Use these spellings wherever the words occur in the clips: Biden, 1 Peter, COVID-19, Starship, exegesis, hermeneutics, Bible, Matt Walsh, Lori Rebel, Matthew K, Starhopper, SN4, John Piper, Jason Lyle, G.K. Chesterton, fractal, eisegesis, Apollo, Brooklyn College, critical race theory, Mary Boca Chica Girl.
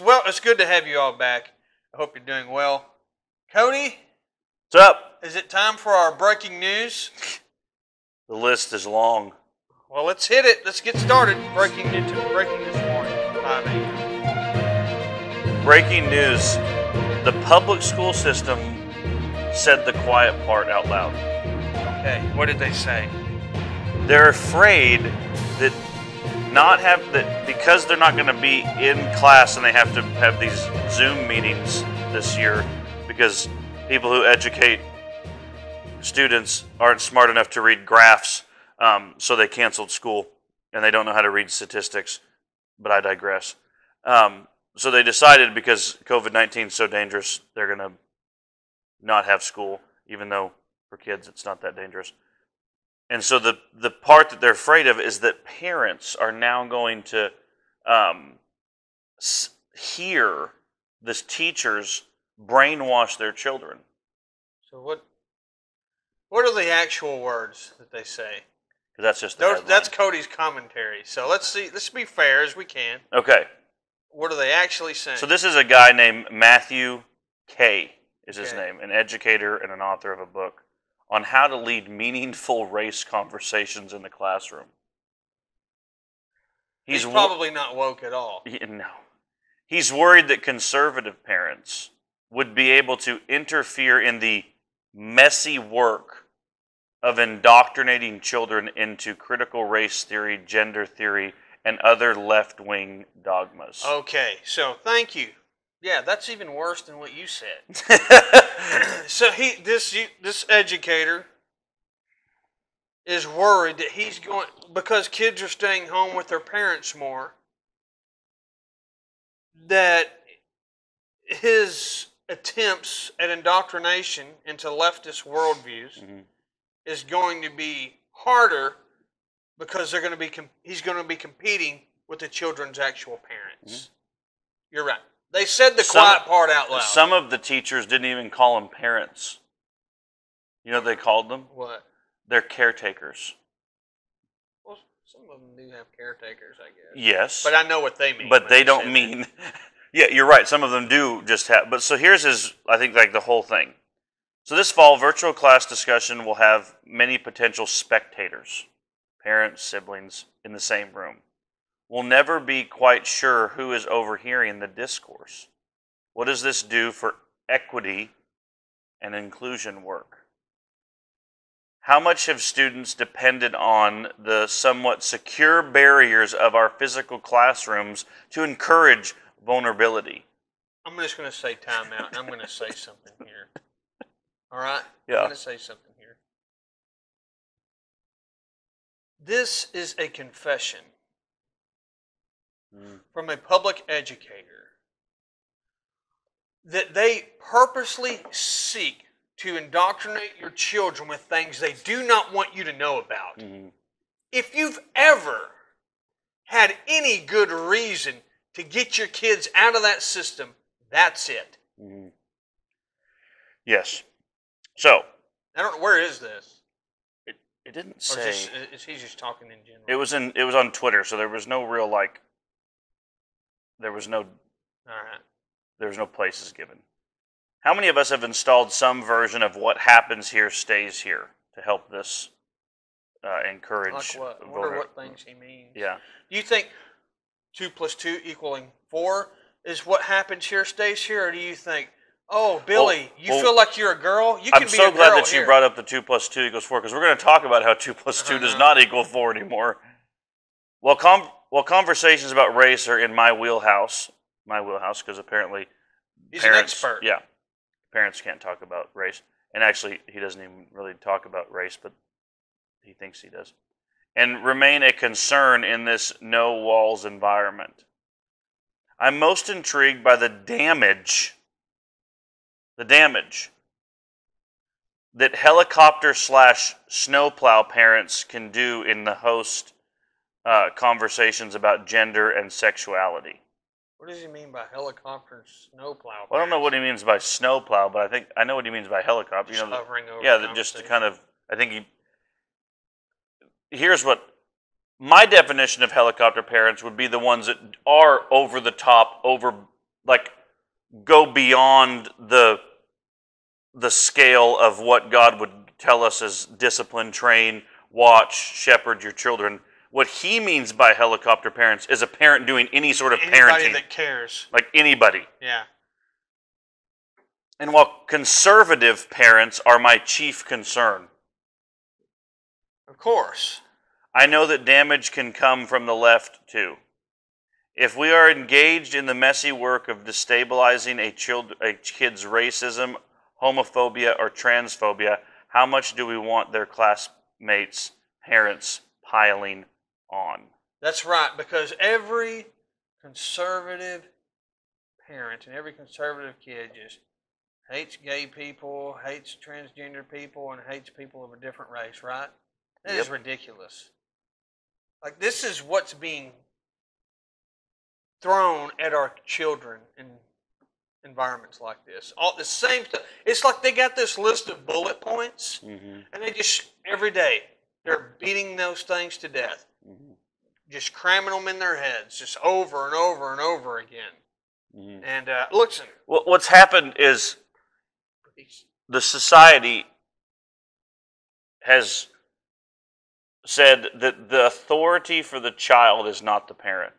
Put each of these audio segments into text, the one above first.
Well, it's good to have you all back. I hope you're doing well. Cody? What's up? Is it time for our breaking news? The list is long. Well, let's hit it. Let's get started. Breaking news morning, 5 a.m. Breaking news. The public school system said the quiet part out loud. Okay, what did they say? They're afraid that because they're not going to be in class and they have to have these Zoom meetings this year because people who educate students aren't smart enough to read graphs, so they canceled school and they don't know how to read statistics. But I digress. So they decided because COVID-19 is so dangerous, they're going to not have school, even though for kids it's not that dangerous. And so the part that they're afraid of is that parents are now going to hear the teachers brainwash their children. So what are the actual words that they say? Because that's just that's Cody's commentary. So let's be fair as we can. Okay. What are they actually saying? So this is a guy named Matthew K is his name, an educator and an author of a book on how to lead meaningful race conversations in the classroom. He's probably not woke at all. No. He's worried that conservative parents would be able to interfere in the messy work of indoctrinating children into critical race theory, gender theory, and other left-wing dogmas. Okay, so thank you. Yeah, that's even worse than what you said. So this educator is worried that he's going because kids are staying home with their parents more, that his attempts at indoctrination into leftist worldviews is going to be harder because they're going to be he's going to be competing with the children's actual parents. You're right. They said the quiet part out loud. Some of the teachers didn't even call them parents. You know what they called them? What? They're caretakers. Well, some of them do have caretakers, I guess. Yes. But I know what they mean. But they don't mean... Yeah, you're right. Some of them do just have... But so here's his, I think, like the whole thing. So this fall, virtual class discussion will have many potential spectators, parents, siblings, in the same room. We'll never be quite sure who is overhearing the discourse. What does this do for equity and inclusion work? How much have students depended on the somewhat secure barriers of our physical classrooms to encourage vulnerability? I'm just going to say time out, and I'm going to say something here. All right? Yeah. I'm going to say something here. This is a confession from a public educator that they purposely seek to indoctrinate your children with things they do not want you to know about. If you've ever had any good reason to get your kids out of that system, that's it. Yes. So. I don't know, where is this? It didn't say. He's just talking in general. It was on Twitter, so there was no real, like, there was no places given. How many of us have installed some version of what happens here stays here to help this encourage? Like what? I wonder what things he means. Yeah. Do you think 2 + 2 = 4 is what happens here stays here, or do you think, oh, Billy, you feel like you're a girl? You can be a girl. I'm so glad that you brought up the 2 + 2 = 4 because we're going to talk about how 2 + 2 does not equal 4 anymore. Well, Well, conversations about race are in my wheelhouse, because apparently parents, he's an expert. Yeah, parents can't talk about race, and actually he doesn't even really talk about race, but he thinks he does, and remain a concern in this no walls environment. I'm most intrigued by the damage that helicopter/snowplow parents can do in the host conversations about gender and sexuality. What does he mean by helicopter and snowplow? Well, I don't know what he means by snowplow, but I know what he means by helicopter. Just hovering over. Yeah, just to kind of. I think he. Here's what my definition of helicopter parents would be: the ones that are over the top, over like go beyond the scale of what God would tell us as discipline, train, watch, shepherd your children. What he means by helicopter parents is a parent doing any sort of parenting. Anybody that cares. Like anybody. Yeah. And while conservative parents are my chief concern. Of course. I know that damage can come from the left too. If we are engaged in the messy work of destabilizing a kid's racism, homophobia, or transphobia, how much do we want their classmates, parents, piling on? That's right, because every conservative parent and every conservative kid just hates gay people, hates transgender people, and hates people of a different race, right? That is ridiculous. Like, this is what's being thrown at our children in environments like this. All the same stuff. It's like they got this list of bullet points, and they just, every day, they're beating those things to death. Just cramming them in their heads, just over and over and over again. And listen. Well, what's happened is the society has said that the authority for the child is not the parent.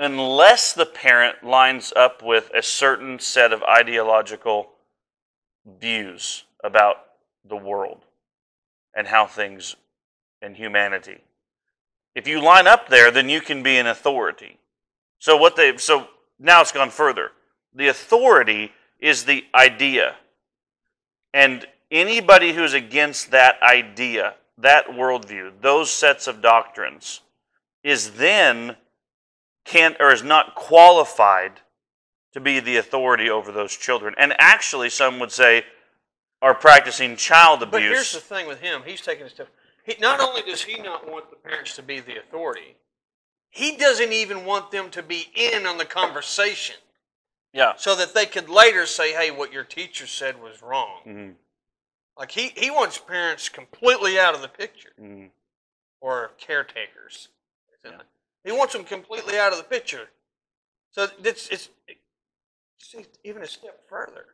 Unless the parent lines up with a certain set of ideological views about the world and how things and humanity. If you line up there, then you can be an authority. So what they now it's gone further. The authority is the idea. And anybody who's against that idea, that worldview, those sets of doctrines, is then can't or is not qualified to be the authority over those children. And actually, some would say, are practicing child abuse. But here's the thing with him. He's taking his stuff. Not only does he not want the parents to be the authority, he doesn't even want them to be in on the conversation. Yeah. So that they could later say, hey, what your teacher said was wrong. Like, he wants parents completely out of the picture. Or caretakers. He wants them completely out of the picture. So it's even a step further.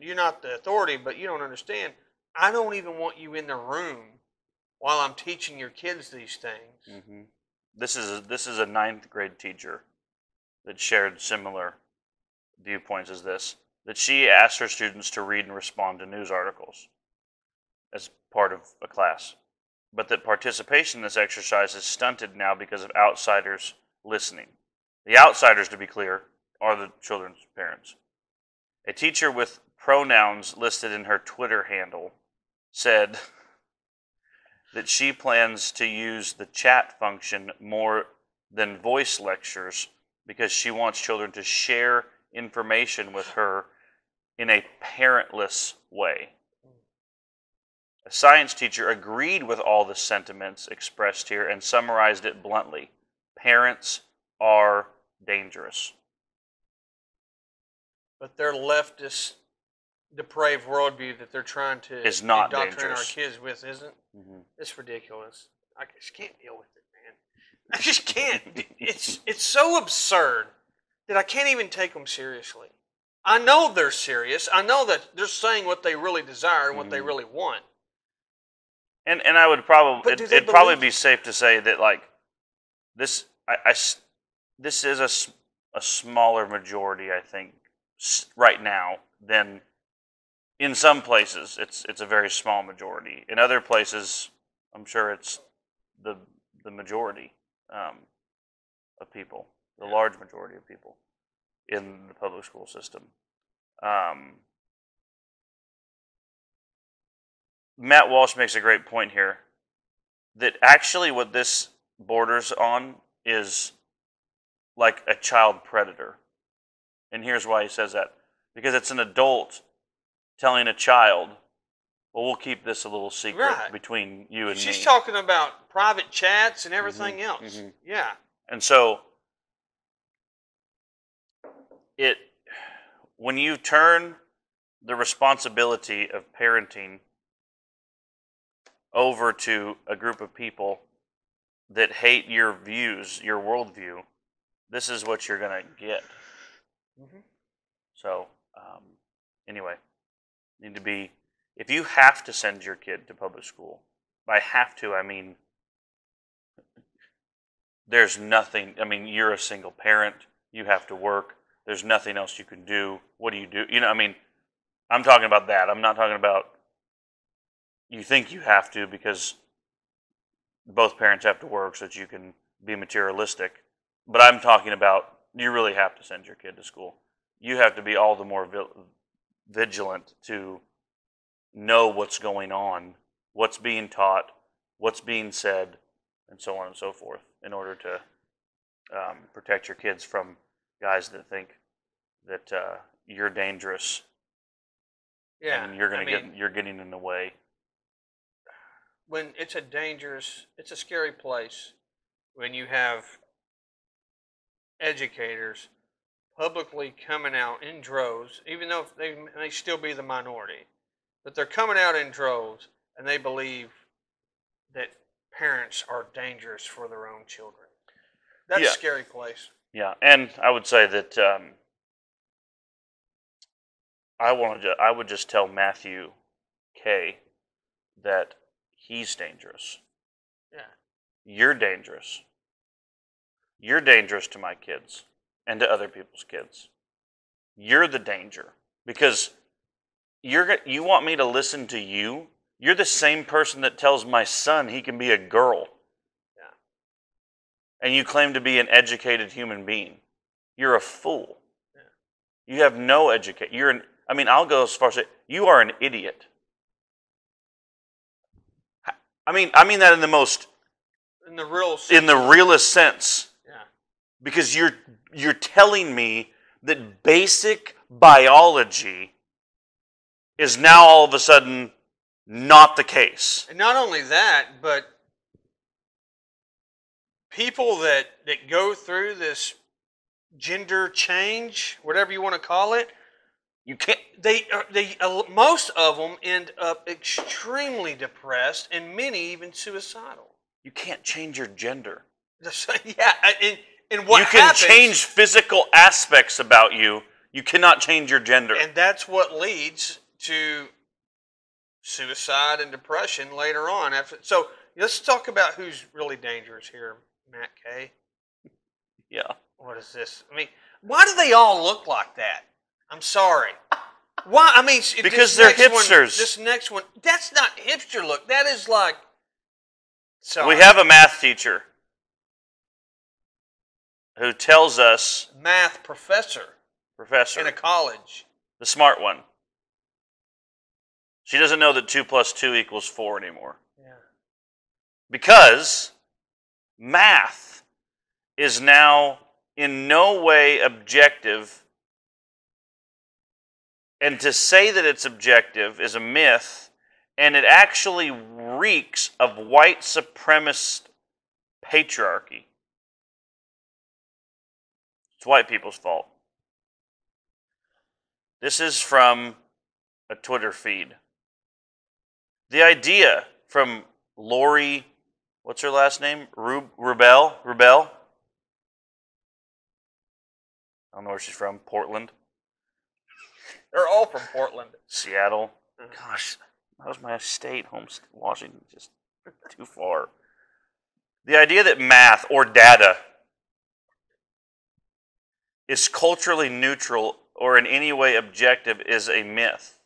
You're not the authority, but you don't understand. I don't even want you in the room while I'm teaching your kids these things. This is a 9th grade teacher that shared similar viewpoints as this, that she asked her students to read and respond to news articles as part of a class, but that participation in this exercise is stunted now because of outsiders listening. The outsiders, to be clear, are the children's parents. A teacher with pronouns listed in her Twitter handle said that she plans to use the chat function more than voice lectures because she wants children to share information with her in a parentless way. A science teacher agreed with all the sentiments expressed here and summarized it bluntly. Parents are dangerous. But their leftist, depraved worldview that they're trying to indoctrinate our kids with isn't. It's ridiculous. I just can't deal with it, man. I just can't. It's so absurd that I can't even take them seriously. I know they're serious. I know that they're saying what they really desire and what they really want. And I would probably it'd probably be safe to say that like this this is a smaller majority, I think, right now than in some places it's a very small majority. In other places, I'm sure it's the majority of people, the large majority of people in the public school system. Matt Walsh makes a great point here that actually what this borders on is like a child predator. And here's why he says that. Because it's an adult telling a child, well, we'll keep this a little secret between you and me. She's talking about private chats and everything else. Yeah. And so, when you turn the responsibility of parenting over to a group of people that hate your views, your worldview, this is what you're going to get. Mm-hmm. So, anyway, need to be, if you have to send your kid to public school, by have to, I mean, there's nothing, I mean, you're a single parent, you have to work, there's nothing else you can do, what do? You know, I mean, I'm talking about that. I'm not talking about you think you have to because both parents have to work so that you can be materialistic. But I'm talking about you really have to send your kid to school. You have to be all the more vigilant to know what's going on, what's being taught, what's being said, and so on and so forth in order to protect your kids from guys that think that you're dangerous. Yeah, and you're you're getting in the way. When it's a dangerous, it's a scary place when you have educators publicly coming out in droves, even though they may still be the minority, but they're coming out in droves and they believe that parents are dangerous for their own children. That's a scary place. Yeah, and I would say that I would just tell Matthew K that he's dangerous. Yeah. You're dangerous. You're dangerous to my kids and to other people's kids. You're the danger because you want me to listen to you. You're the same person that tells my son he can be a girl. Yeah. And you claim to be an educated human being. You're a fool. Yeah. You have no education. I mean, I'll go as far as say you are an idiot. I mean that in the most realest sense. Yeah. Because you're telling me that basic biology is now all of a sudden not the case. And not only that, but people that go through this gender change, whatever you want to call it, you can't. Most of them end up extremely depressed, and many even suicidal. You can't change your gender. Yeah, and what happens? You can change physical aspects about you. You cannot change your gender, and that's what leads to suicide and depression later on. So let's talk about who's really dangerous here, Matt K. Yeah. What is this? I mean, why do they all look like that? I'm sorry. Why? I mean, because they're hipsters. This next one, that's not hipster look. That is like. Sorry. We have a math teacher who tells us. Math professor. Professor. In a college. The smart one. She doesn't know that 2 + 2 = 4 anymore. Yeah. Because math is now in no way objective. And to say that it's objective is a myth, and it actually reeks of white supremacist patriarchy. It's white people's fault. This is from a Twitter feed. The idea from Lori, what's her last name? Rebel? I don't know where she's from, Portland. They're all from Portland. Seattle. Gosh, that was my state, home state, Washington, just too far. The idea that math or data is culturally neutral or in any way objective is a myth.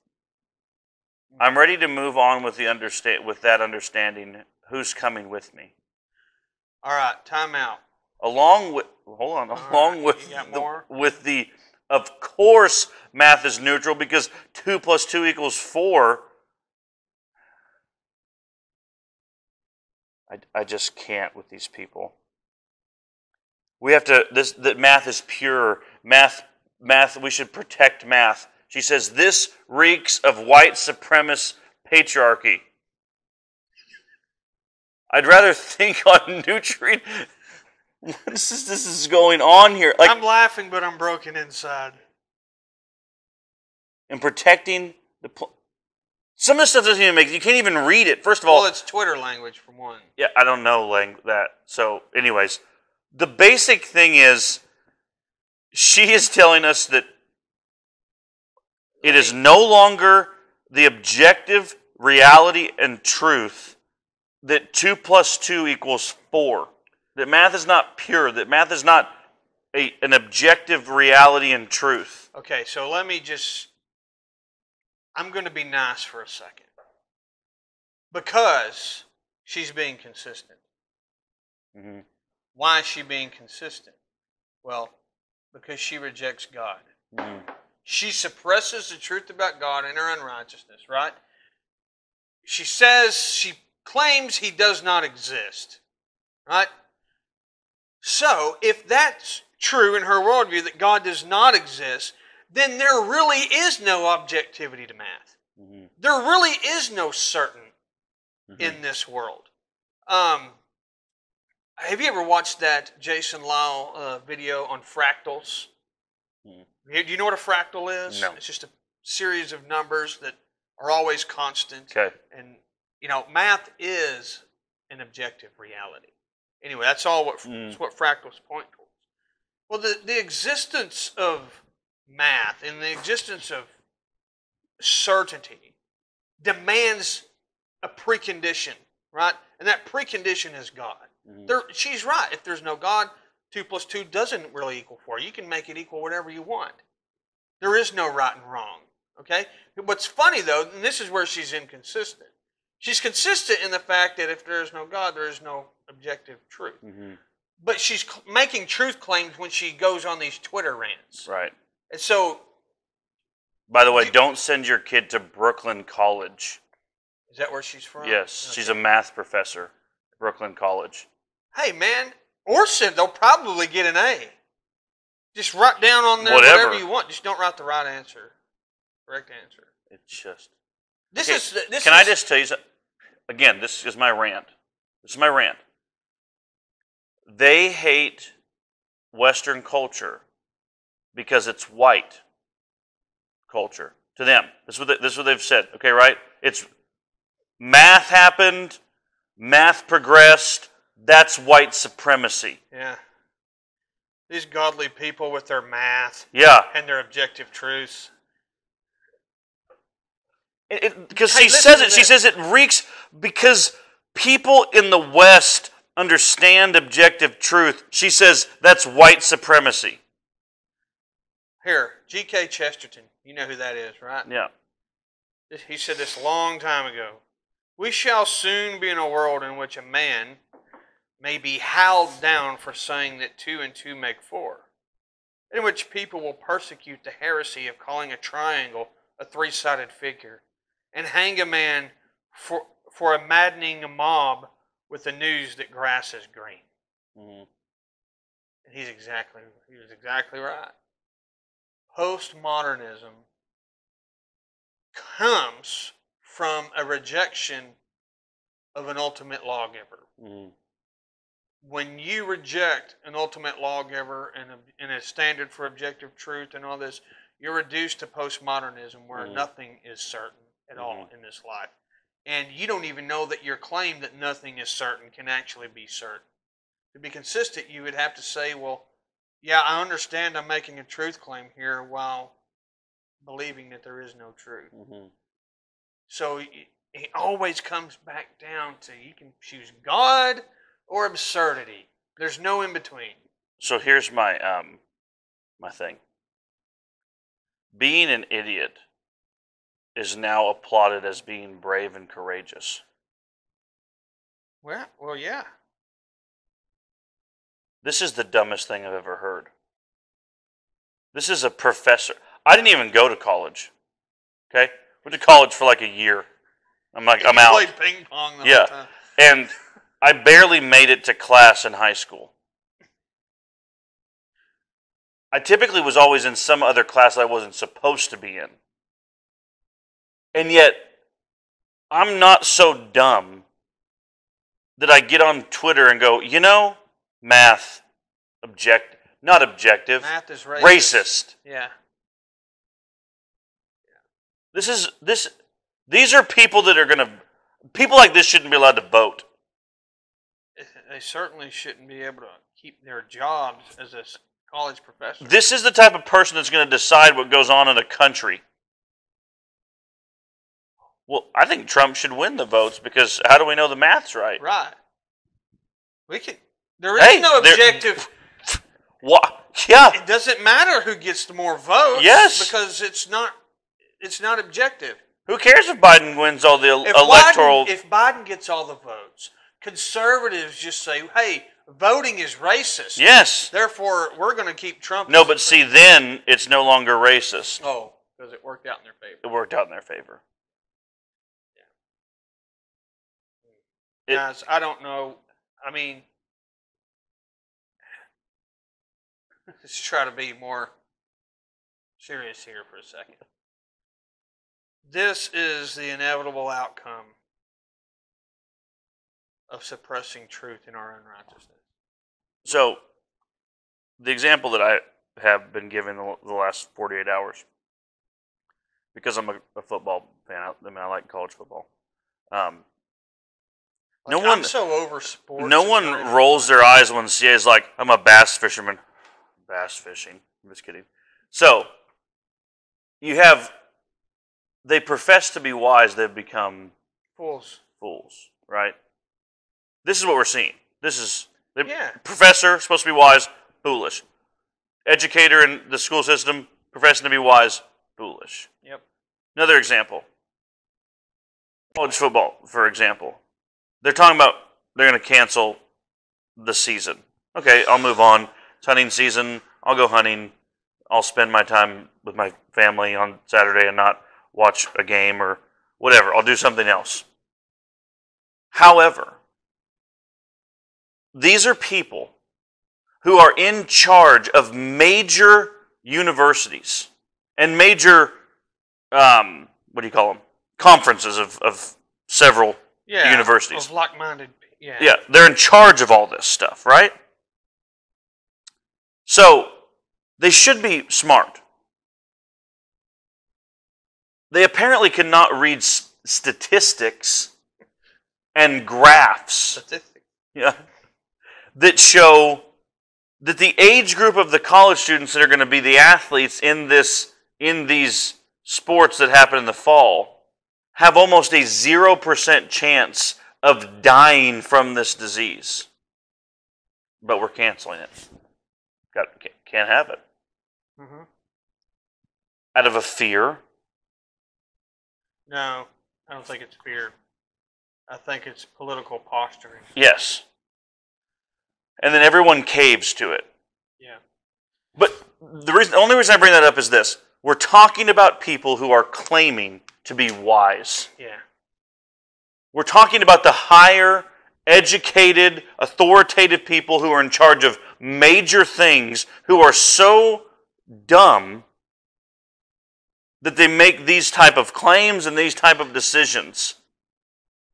I'm ready to move on with that understanding. Who's coming with me? All right, time out. With the of course, math is neutral because 2 + 2 = 4. I just can't with these people. We have to. That math is pure. Math. We should protect math. She says this reeks of white supremacist patriarchy. I'd rather think on nutrient. This is going on here. Like, I'm laughing, but I'm broken inside. And protecting the some of the stuff doesn't even make. You can't even read it. First of all, well, it's Twitter language for one. Yeah, I don't know that. So, anyways, the basic thing is She is telling us that it is no longer the objective reality and truth that 2 + 2 = 4. That math is not pure. That math is not an objective reality and truth. Okay, so let me just... I'm going to be nice for a second. Because she's being consistent. Mm-hmm. Why is she being consistent? Well, because she rejects God. Mm-hmm. She suppresses the truth about God in her unrighteousness, right? She says, she claims He does not exist, right? So, if that's true in her worldview, that God does not exist, then there really is no objectivity to math. Mm-hmm. There really is no certain in this world. Have you ever watched that Jason Lyle video on fractals? Mm. Do you know what a fractal is? No. It's just a series of numbers that are always constant. Okay. And, you know, math is an objective reality. Anyway, that's all what fractals point towards. Well, the existence of math and the existence of certainty demands a precondition, right? And that precondition is God. Mm-hmm. She's right. If there's no God, 2 + 2 doesn't really equal 4. You can make it equal whatever you want. There is no right and wrong, okay? What's funny, though, and this is where she's inconsistent. She's consistent in the fact that if there is no God, there is no objective truth. Mm-hmm. But she's making truth claims when she goes on these Twitter rants. Right. And so... By the way, don't send your kid to Brooklyn College. Is that where she's from? Yes. Okay. She's a math professor at Brooklyn College. Hey, man. Orson, they'll probably get an A. Just write down on there whatever you want. Just don't write the right answer. Correct answer. It's just... I just tell you something? Again, this is my rant. They hate Western culture because it's white culture. To them. This is what they've said. Okay, right? It's... Math happened, math progressed, that's white supremacy. Yeah. These godly people with their math and their objective truths. Because she says it reeks, because people in the West understand objective truth. She says that's white supremacy. Here, G.K. Chesterton, you know who that is, right? Yeah. He said this a long time ago. We shall soon be in a world in which a man may be howled down for saying that 2 and 2 make 4, in which people will persecute the heresy of calling a triangle a three-sided figure, and hang a man for maddening a mob with the news that grass is green. Mm-hmm. And he was exactly right. Postmodernism comes from a rejection of an ultimate lawgiver. Mm-hmm. When you reject an ultimate lawgiver and a standard for objective truth and all this, you're reduced to postmodernism, where mm-hmm. nothing is certain at mm-hmm. all in this life. And you don't even know that your claim that nothing is certain can actually be certain. To be consistent, you would have to say, well, yeah, I understand I'm making a truth claim here while believing that there is no truth. Mm-hmm. So it always comes back down to you can choose God or absurdity. There's no in between. So here's my my thing. Being an idiot is now applauded as being brave and courageous. Well, yeah. This is the dumbest thing I've ever heard. This is a professor. I didn't even go to college. Okay? Went to college for like a year. I'm like, I'm out. You played ping pong the whole time. And I barely made it to class in high school. I typically was always in some other class I wasn't supposed to be in. And yet, I'm not so dumb that I get on Twitter and go, you know, math, not objective. Math is racist. Yeah. These are people that are going to... People like this shouldn't be allowed to vote. They certainly shouldn't be able to keep their jobs as a college professor. This is the type of person that's going to decide what goes on in a country. Well, I think Trump should win the votes because how do we know the math's right? Right. We can. There is no objective. What? Yeah. It doesn't matter who gets the more votes. Yes. Because it's not. It's not objective. Who cares if Biden wins all the electoral? If Biden gets all the votes, conservatives just say, "Hey, voting is racist." Yes. Therefore, we're going to keep Trump. No, but see, then it's no longer racist. Oh, because it worked out in their favor. It worked out in their favor. Guys, I don't know. I mean, let's try to be more serious here for a second. This is the inevitable outcome of suppressing truth in our unrighteousness. So, the example that I have been given the last 48 hours, because I'm a football fan, I mean, I like college football. Like, no one, I'm so over sports. No one rolls their eyes when the CA is like, I'm a bass fisherman. Bass fishing. I'm just kidding. So, you have, they profess to be wise, they've become fools. Fools, right? This is what we're seeing. This is, professor, supposed to be wise, foolish. Educator in the school system, professing to be wise, foolish. Yep. Another example. College football, for example. They're talking about they're going to cancel the season. Okay, I'll move on. It's hunting season. I'll go hunting. I'll spend my time with my family on Saturday and not watch a game or whatever. I'll do something else. However, these are people who are in charge of major universities and major, conferences of several universities. Of like-minded, yeah, they're in charge of all this stuff, right? So, they should be smart. They apparently cannot read statistics and graphs that show that the age group of the college students that are going to be the athletes in these sports that happen in the fall have almost a 0% chance of dying from this disease. But we're canceling it. Can't have it. Mm-hmm. Out of a fear? No, I don't think it's fear. I think it's political posturing. Yes. And then everyone caves to it. Yeah. But the only reason I bring that up is this. We're talking about people who are claiming to be wise. Yeah. We're talking about the higher, educated, authoritative people who are in charge of major things who are so dumb that they make these type of claims and these type of decisions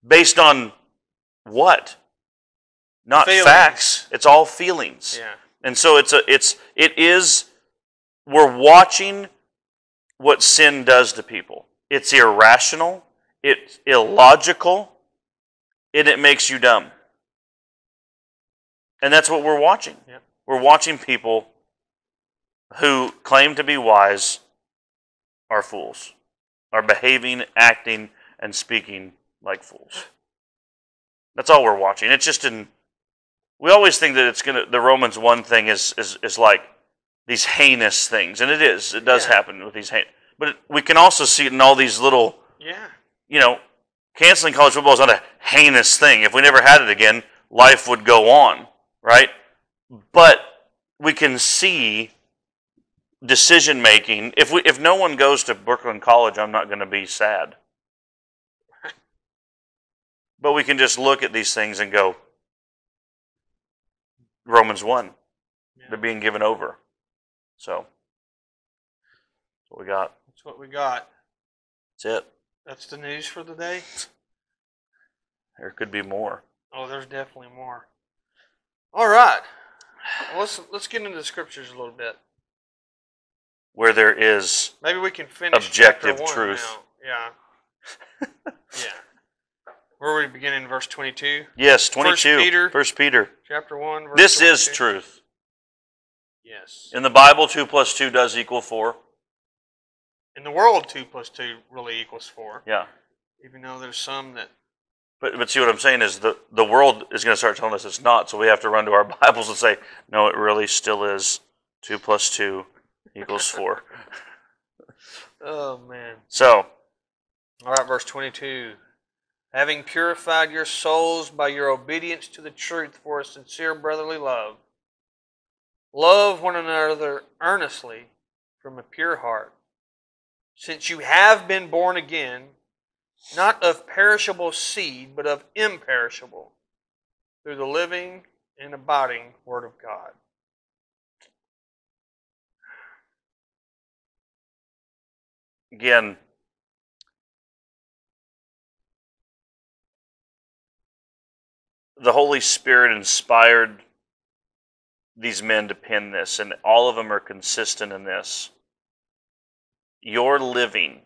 based on what? Not feelings. Facts. It's all feelings. Yeah. And so we're watching what sin does to people. It's irrational, it's illogical, and it makes you dumb. And that's what we're watching. Yep. We're watching people who claim to be wise are fools, are behaving, acting, and speaking like fools. That's all we're watching. It's just we always think that the Romans 1 thing is like these heinous things, and it is. It does happen with these heinous. But we can also see it in all these little, canceling college football is not a heinous thing. If we never had it again, life would go on, right? But we can see decision making. If no one goes to Brooklyn College, I'm not going to be sad. But we can just look at these things and go, Romans 1, they're being given over. So that's what we got. That's it. That's the news for the day. There could be more. Oh, there's definitely more. All right. Let's get into the scriptures a little bit. Where there is maybe we can finish objective truth. Now. Yeah. Yeah. Where are we beginning in verse 22? Yes, 22. 1 Peter. Chapter 1, verse 22. This is truth. Yes. In the Bible, 2 plus 2 does equal 4. In the world, 2 plus 2 really equals 4. Yeah. Even though there's some that. But see what I'm saying is the world is going to start telling us it's not, so we have to run to our Bibles and say, no, it really still is 2 plus 2 equals 4. Oh, man. So. All right, verse 22. Having purified your souls by your obedience to the truth for a sincere brotherly love, love one another earnestly from a pure heart, since you have been born again, not of perishable seed, but of imperishable, through the living and abiding Word of God. Again, the Holy Spirit inspired these men to pen this, and all of them are consistent in this. You're living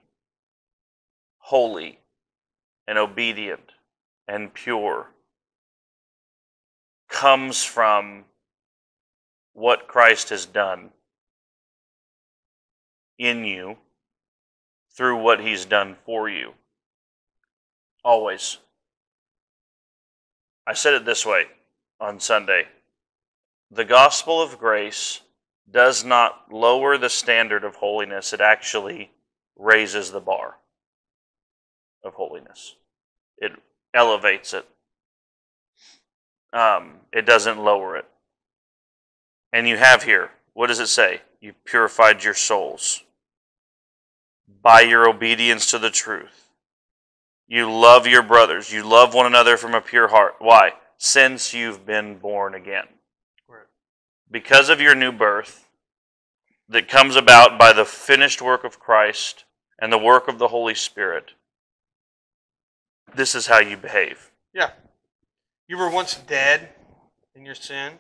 holy and obedient and pure comes from what Christ has done in you through what He's done for you. Always. I said it this way on Sunday. The gospel of grace does not lower the standard of holiness. It actually raises the bar of holiness. It elevates it. It doesn't lower it. And you have here, what does it say? You purified your souls by your obedience to the truth. You love your brothers. You love one another from a pure heart. Why? Since you've been born again. Because of your new birth that comes about by the finished work of Christ and the work of the Holy Spirit, this is how you behave. Yeah. You were once dead in your sin,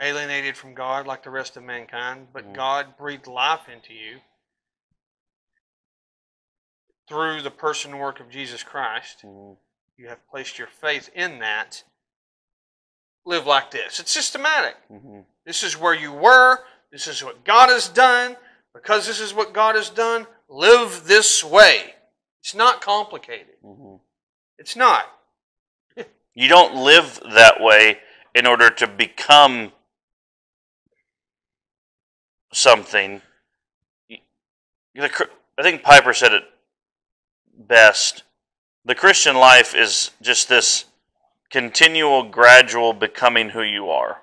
alienated from God like the rest of mankind, but God breathed life into you through the person and work of Jesus Christ. You have placed your faith in that. Live like this. It's systematic. This is where you were. This is what God has done. Because this is what God has done, live this way. It's not complicated. It's not. You don't live that way in order to become something. I think Piper said it best. The Christian life is just this continual, gradual becoming who you are.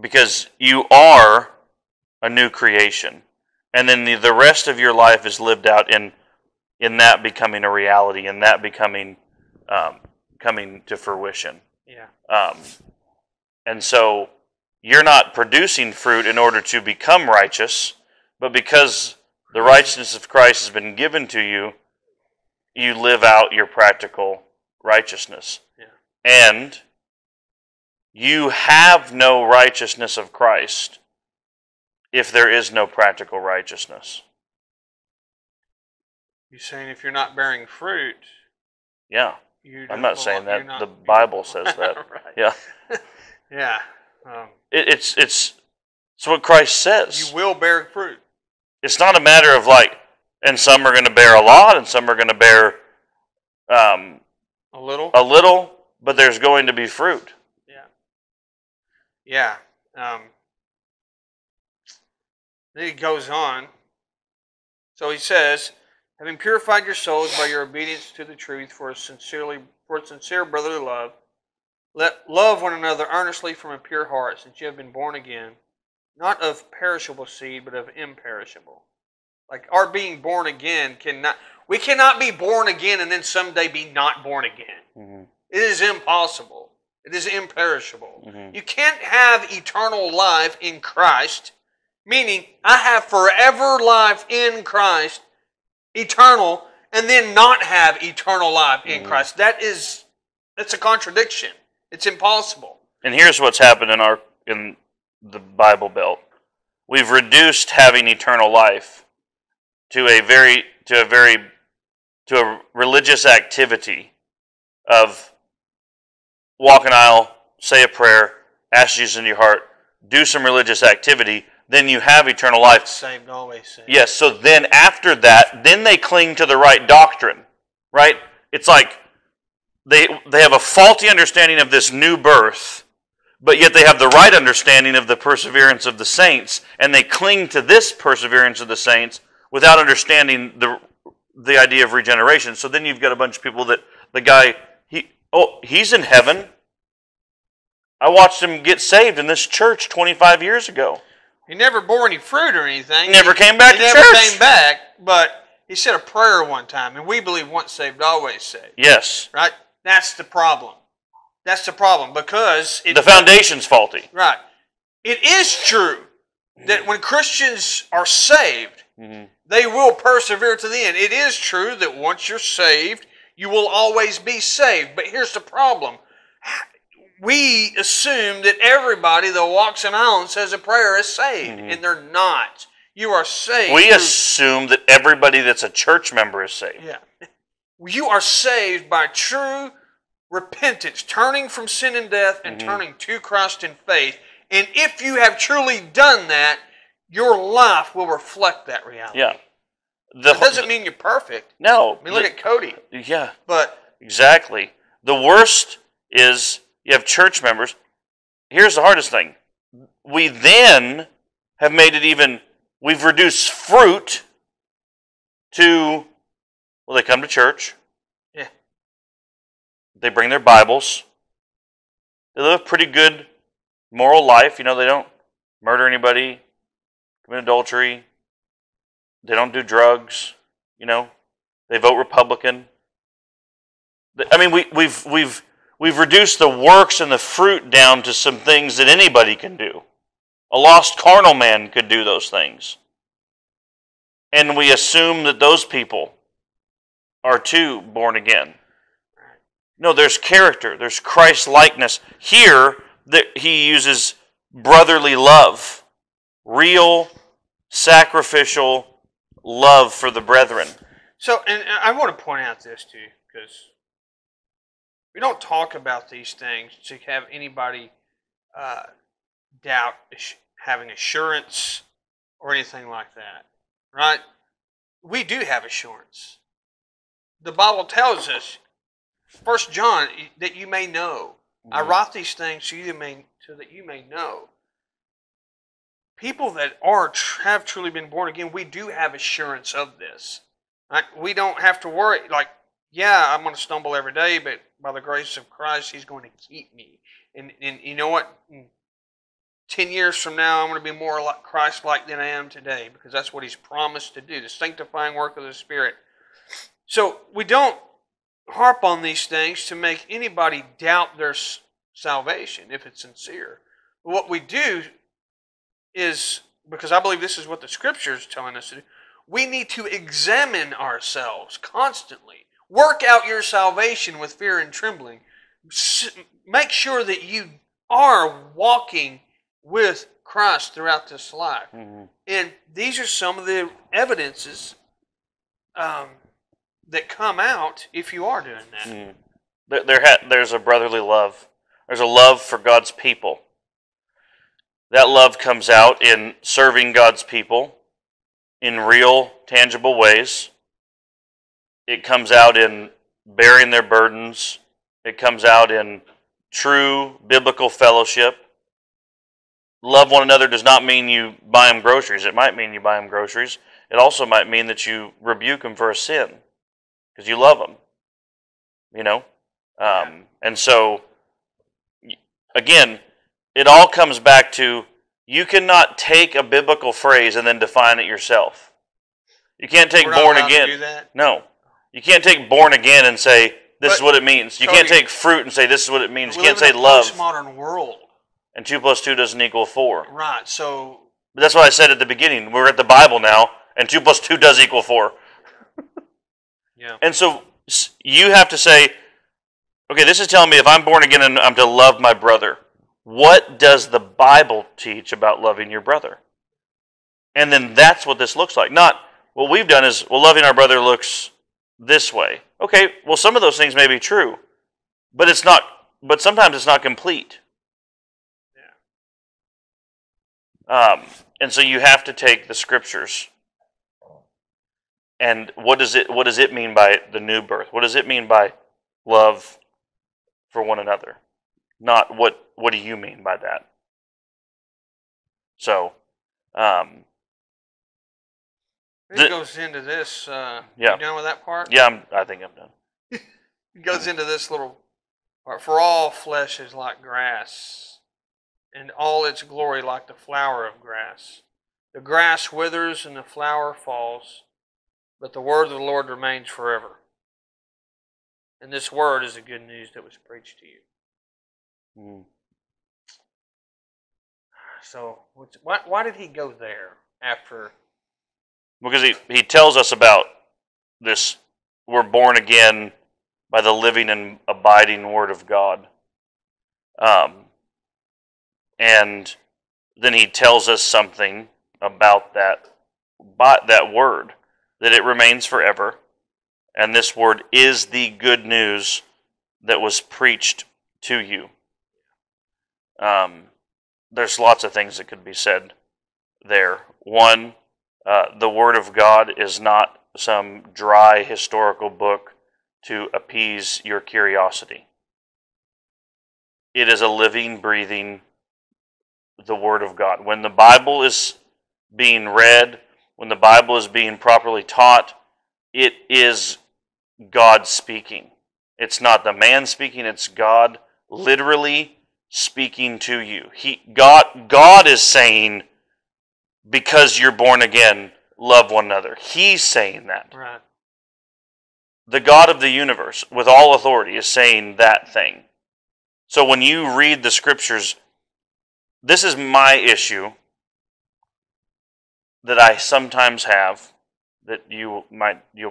Because you are a new creation. And then the rest of your life is lived out in that becoming a reality, in that becoming coming to fruition. Yeah. And so you're not producing fruit in order to become righteous, but because the righteousness of Christ has been given to you, you live out your practical righteousness. Yeah. And you have no righteousness of Christ if there is no practical righteousness. You're saying if you're not bearing fruit... Yeah. I'm not saying that. The Bible says that. Yeah. Yeah. It's what Christ says. You will bear fruit. It's not a matter of like... And some are going to bear a lot, and some are going to bear a little, but there's going to be fruit. Yeah, yeah. Then he goes on. So he says, "Having purified your souls by your obedience to the truth for a sincere brotherly love, let love one another earnestly from a pure heart, since you have been born again, not of perishable seed, but of imperishable." Like our being born again we cannot be born again and then someday be not born again. It is impossible. It is imperishable. You can't have eternal life in Christ, meaning I have forever life in Christ, eternal, and then not have eternal life in Christ. That's a contradiction. It's impossible. And here's what's happened in the Bible Belt. We've reduced having eternal life to a religious activity of walk an aisle, say a prayer, ask Jesus into your heart, do some religious activity, then you have eternal life. Saved always saved. Yes, so then after that, then they cling to the right doctrine, right? It's like they have a faulty understanding of this new birth, but yet they have the right understanding of the perseverance of the saints, and they cling to this perseverance of the saints without understanding the idea of regeneration. So then you've got a bunch of people that the guy, he's in heaven. I watched him get saved in this church 25 years ago. He never bore any fruit or anything. He never came back to church. He never came back, but he said a prayer one time, and we believe once saved, always saved. Yes. Right? That's the problem. That's the problem, because... the foundation's faulty. Right. It is true that when Christians are saved, mm-hmm. they will persevere to the end. It is true that once you're saved, you will always be saved. But here's the problem. We assume that everybody that walks an aisle and says a prayer is saved, mm-hmm. and they're not. You are saved. We assume that everybody that's a church member is saved. Yeah. You are saved by true repentance, turning from sin and death and mm-hmm. turning to Christ in faith. And if you have truly done that, your life will reflect that reality. Yeah. It doesn't mean you're perfect. No. I mean, look at Cody. Yeah. But exactly. The worst is... you have church members. Here's the hardest thing. We then have made it even, we've reduced fruit to, well, they come to church. Yeah. They bring their Bibles. They live a pretty good moral life. You know, they don't murder anybody, commit adultery. They don't do drugs. You know, they vote Republican. I mean, we've reduced the works and the fruit down to some things that anybody can do. A lost carnal man could do those things. And we assume that those people are too born again. No, there's character. There's Christ-likeness. Here, he uses brotherly love. Real, sacrificial love for the brethren. So, and I want to point out this to you, because... we don't talk about these things to have anybody doubt having assurance or anything like that, right? We do have assurance. The Bible tells us, 1 John, that you may know. Mm-hmm. I write these things so that you may know. People that have truly been born again, we do have assurance of this. Right? We don't have to worry, like, yeah, I'm going to stumble every day, but by the grace of Christ, He's going to keep me. And you know what? 10 years from now, I'm going to be more like Christ-like than I am today, because that's what He's promised to do, the sanctifying work of the Spirit. So we don't harp on these things to make anybody doubt their salvation, if it's sincere. But what we do is, because I believe this is what the Scripture is telling us to do, we need to examine ourselves constantly. Work out your salvation with fear and trembling. Make sure that you are walking with Christ throughout this life. Mm-hmm. And these are some of the evidences that come out if you are doing that. Mm. There's a brotherly love. There's a love for God's people. That love comes out in serving God's people in real, tangible ways. It comes out in bearing their burdens. It comes out in true biblical fellowship. Love one another does not mean you buy them groceries. It might mean you buy them groceries. It also might mean that you rebuke them for a sin because you love them. You know? And so, again, it all comes back to you cannot take a biblical phrase and then define it yourself. You can't take born again. Do that? No. You can't take born again and say, this is what it means. You can't take fruit and say, this is what it means. You can't say love. We live in a postmodern world. And 2 + 2 doesn't equal 4. Right, so... but that's what I said at the beginning. We're at the Bible now, and 2 + 2 does equal 4. Yeah. And so you have to say, okay, this is telling me if I'm born again and I'm to love my brother, what does the Bible teach about loving your brother? And then that's what this looks like. Not, what we've done is, well, loving our brother looks... this way. Okay, well, some of those things may be true, but sometimes it's not complete. Yeah. And so you have to take the Scriptures. And what does it mean by the new birth? What does it mean by love for one another? Not what do you mean by that? So, it goes into this. Yeah. You done with that part? Yeah, I think I'm done. It goes into this little part. For all flesh is like grass, and all its glory like the flower of grass. The grass withers and the flower falls, but the word of the Lord remains forever. And this word is the good news that was preached to you. Mm. So, why did he go there after? Because he tells us about this, we're born again by the living and abiding Word of God. And then he tells us something about that Word, that it remains forever. And this Word is the good news that was preached to you. There's lots of things that could be said there. One, the Word of God is not some dry historical book to appease your curiosity. It is a living, breathing, the Word of God. When the Bible is being read, when the Bible is being properly taught, it is God speaking. It's not the man speaking, it's God literally speaking to you. God is saying, because you're born again, love one another. He's saying that. Right. The God of the universe, with all authority, is saying that thing. So when you read the Scriptures, this is my issue that I sometimes have, that you'll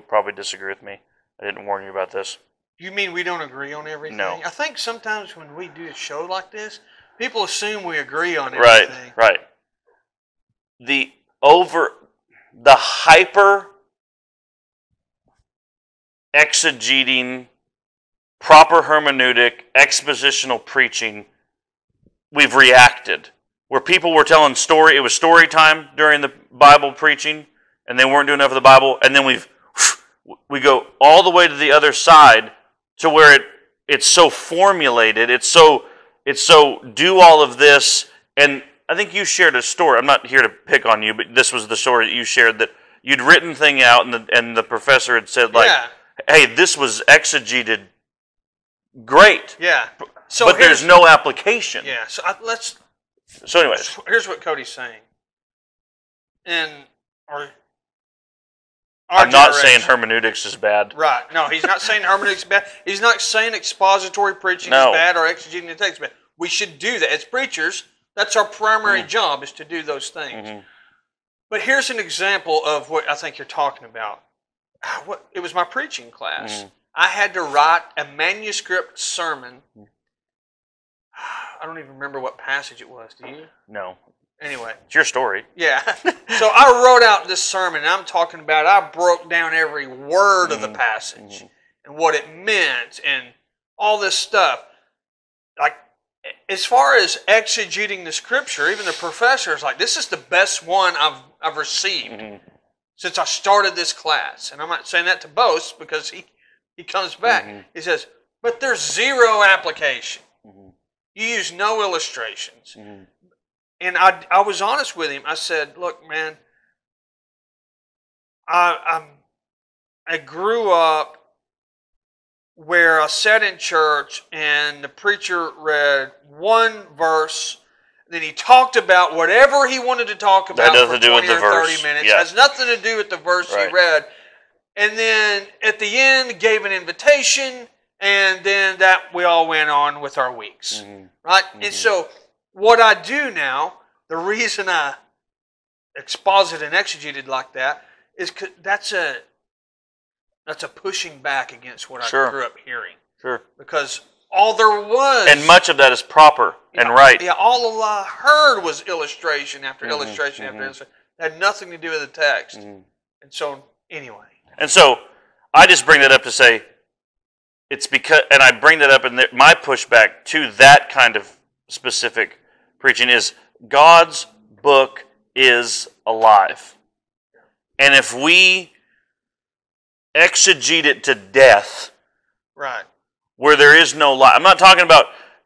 probably disagree with me. I didn't warn you about this. You mean we don't agree on everything? No. I think sometimes when we do a show like this, people assume we agree on everything. Right. The hyper exegeting, proper hermeneutic, expositional preaching, we've reacted. Where people were telling story, it was story time during the Bible preaching, and they weren't doing enough of the Bible, and then we go all the way to the other side to where it's so formulated, it's so do all of this. And I think you shared a story. I'm not here to pick on you, but this was the story that you shared, that you'd written thing out, and the professor had said, like, yeah, hey, this was exegeted great. Yeah. So but there's no application. Yeah. So So anyways, here's what Cody's saying. And I'm not saying hermeneutics is bad. Right. No, he's not saying hermeneutics is bad. He's not saying expository preaching is bad or exegeting the text is bad. We should do that as preachers. That's our primary job, is to do those things. Mm-hmm. But here's an example of what I think you're talking about. It was my preaching class. Mm-hmm. I had to write a manuscript sermon. I don't even remember what passage it was. Do you? No. Anyway. It's your story. Yeah. So I wrote out this sermon, and I'm talking about, I broke down every word of the passage and what it meant and all this stuff. Like, as far as exegeting the Scripture, even the professor is like, this is the best one I've received since I started this class. And I'm not saying that to boast, because he comes back. He says, but there's zero application. You use no illustrations. And I was honest with him. I said, look, man, I grew up where I sat in church and the preacher read one verse, then he talked about whatever he wanted to talk about for 20 or 30 minutes. Yeah. It has nothing to do with the verse he read. And then at the end, gave an invitation, and then we all went on with our weeks. Right? And so what I do now, the reason I exposited and exegeted like that, is that's a pushing back against what I grew up hearing. Sure. Because all there was... And much of that is proper and right. Yeah, all I heard was illustration after illustration after illustration. It had nothing to do with the text. And so, anyway. And so, I just bring that up to say, it's because... And I bring that up, and my pushback to that kind of specific preaching is God's book is alive. And if we exegete it to death, right, where there is no lie. I'm not talking about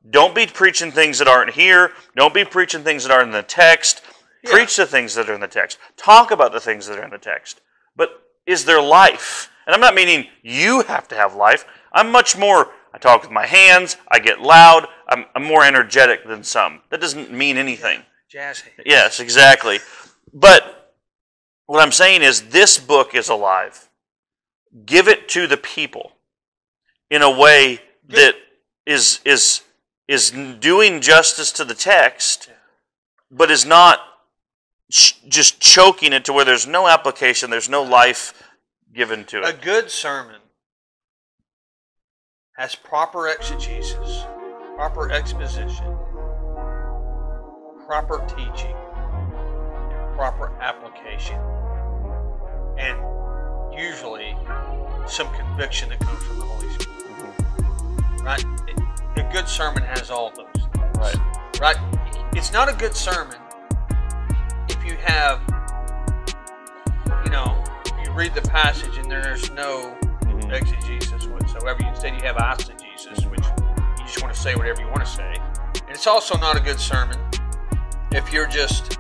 don't be preaching things that aren't here. Don't be preaching things that aren't in the text. Yeah. Preach the things that are in the text. Talk about the things that are in the text. But is there life? And I'm not meaning you have to have life. I'm much more, I talk with my hands, I get loud, I'm more energetic than some. That doesn't mean anything. Yeah. Jazz hands. Yes, exactly. But what I'm saying is this book is alive. Give it to the people in a way that is doing justice to the text, but is not just choking it to where there's no application, there's no life given to it. A good sermon has proper exegesis, proper exposition, proper teaching, and proper application, and usually some conviction that comes from the Holy Spirit. Right? A good sermon has all those things. Right. Right? It's not a good sermon if you have, you know, you read the passage and there's no exegesis whatsoever. Instead, you have eisegesis, which you just want to say whatever you want to say. And it's also not a good sermon if you're just,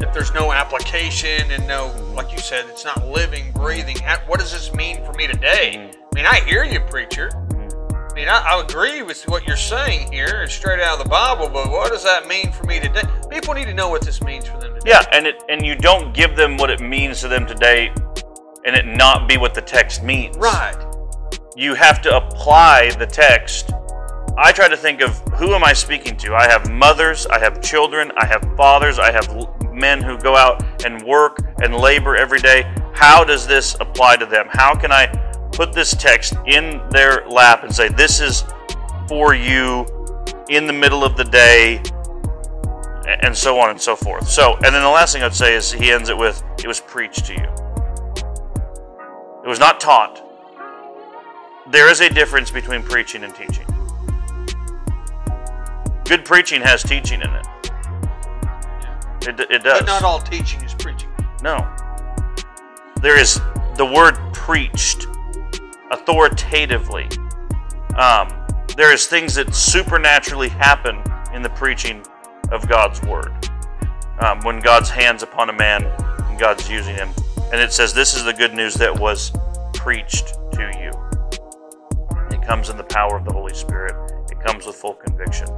if there's no application and no, like you said, it's not living, breathing. What does this mean for me today? I mean, I hear you, preacher. I mean, I agree with what you're saying here, straight out of the Bible, but what does that mean for me today? People need to know what this means for them today. Yeah, and you don't give them what it means to them today and it not be what the text means. Right. You have to apply the text. I try to think of, who am I speaking to? I have mothers, I have children, I have fathers, I have men who go out and work and labor every day. How does this apply to them? How can I put this text in their lap and say, this is for you in the middle of the day, and so on and so forth. So, and then the last thing I'd say is he ends it with, it was preached to you. It was not taught. There is a difference between preaching and teaching. Good preaching has teaching in it. It does. But not all teaching is preaching. No. There is the word preached authoritatively. There is things that supernaturally happen in the preaching of God's word. When God's hands upon a man and God's using him. And it says, this is the good news that was preached to you. It comes in the power of the Holy Spirit. It comes with full conviction.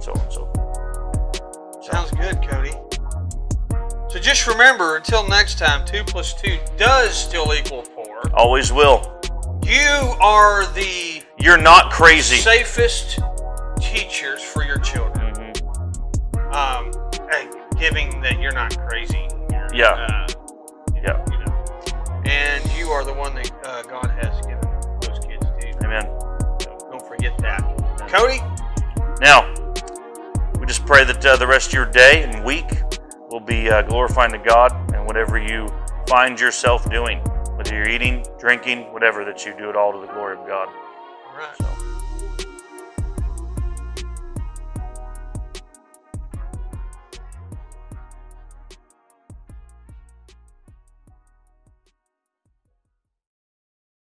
So on and so forth. Sounds good, Cody. So just remember, until next time, 2 plus 2 does still equal 4. Always will. You are the... You're not crazy. ...safest teachers for your children. Giving that you're not crazy. You're, yeah. You know, and you are the one that God has given those kids to. Amen. So don't forget that. Amen. Cody? Now, we just pray that the rest of your day and week will be glorifying to God in whatever you find yourself doing. Whether you're eating, drinking, whatever, that you do it all to the glory of God. All right. So.